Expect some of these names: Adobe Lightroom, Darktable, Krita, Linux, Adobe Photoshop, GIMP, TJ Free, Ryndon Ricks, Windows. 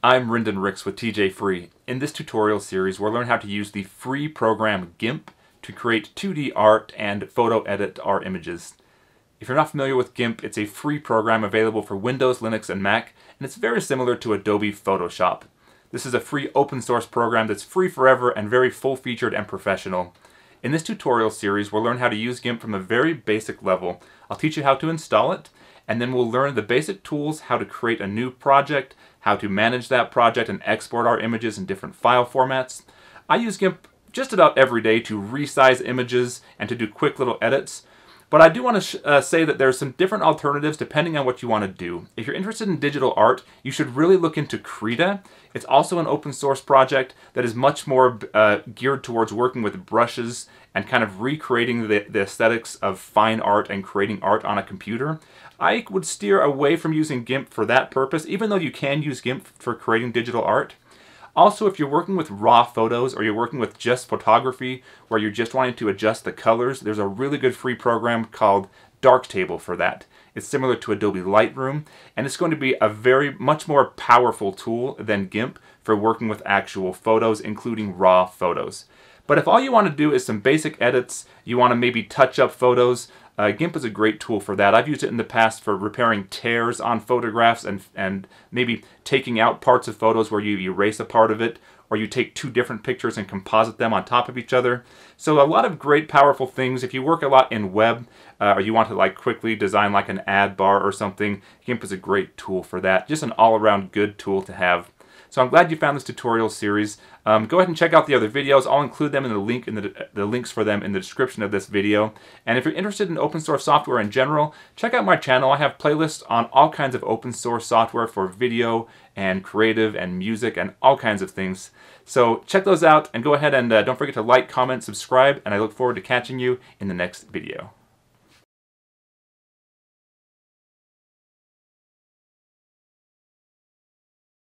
I'm Ryndon Ricks with TJ Free. In this tutorial series, we'll learn how to use the free program GIMP to create 2D art and photo edit our images. If you're not familiar with GIMP, it's a free program available for Windows, Linux, and Mac, and it's very similar to Adobe Photoshop. This is a free open source program that's free forever and very full-featured and professional. In this tutorial series, we'll learn how to use GIMP from a very basic level. I'll teach you how to install it, and then we'll learn the basic tools, how to create a new project, how to manage that project and export our images in different file formats. I use GIMP just about every day to resize images and to do quick little edits, but I do want to say that there are some different alternatives depending on what you want to do. If you're interested in digital art, you should really look into Krita. It's also an open source project that is much more geared towards working with brushes and kind of recreating the aesthetics of fine art and creating art on a computer. I would steer away from using GIMP for that purpose, even though you can use GIMP for creating digital art. Also, if you're working with raw photos or you're working with just photography where you're just wanting to adjust the colors, there's a really good free program called Darktable for that. It's similar to Adobe Lightroom, and it's going to be a much more powerful tool than GIMP for working with actual photos, including raw photos. But if all you want to do is some basic edits, you want to maybe touch up photos, GIMP is a great tool for that. I've used it in the past for repairing tears on photographs and maybe taking out parts of photos where you erase a part of it, or you take two different pictures and composite them on top of each other. So a lot of great, powerful things. If you work a lot in web, or you want to quickly design an ad bar or something, GIMP is a great tool for that. Just an all-around good tool to have. So I'm glad you found this tutorial series. Go ahead and check out the other videos. I'll include them in the links for them in the description of this video. And if you're interested in open source software in general, check out my channel. I have playlists on all kinds of open source software for video and creative and music and all kinds of things. So check those out and go ahead and don't forget to like, comment, subscribe, and I look forward to catching you in the next video.